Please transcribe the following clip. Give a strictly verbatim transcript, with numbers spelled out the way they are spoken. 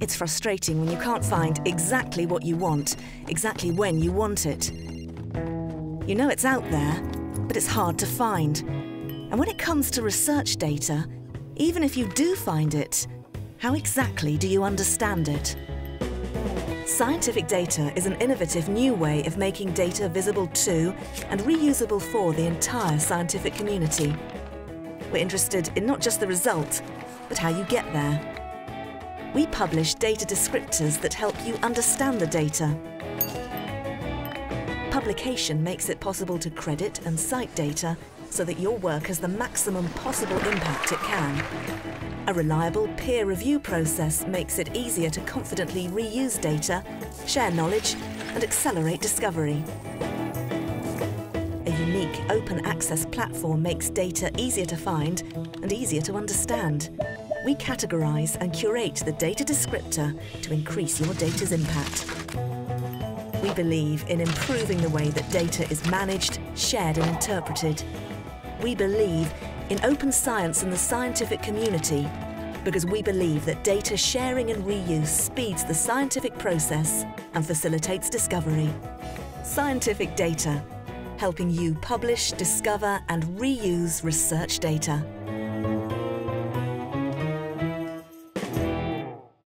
It's frustrating when you can't find exactly what you want, exactly when you want it. You know it's out there, but it's hard to find. And when it comes to research data, even if you do find it, how exactly do you understand it? Scientific Data is an innovative new way of making data visible to and reusable for the entire scientific community. We're interested in not just the result, but how you get there. We publish data descriptors that help you understand the data. Publication makes it possible to credit and cite data so that your work has the maximum possible impact it can. A reliable peer review process makes it easier to confidently reuse data, share knowledge, and accelerate discovery. A unique open access platform makes data easier to find and easier to understand. We categorize and curate the data descriptor to increase your data's impact. We believe in improving the way that data is managed, shared and interpreted. We believe in open science and the scientific community because we believe that data sharing and reuse speeds the scientific process and facilitates discovery. Scientific Data, helping you publish, discover and reuse research data.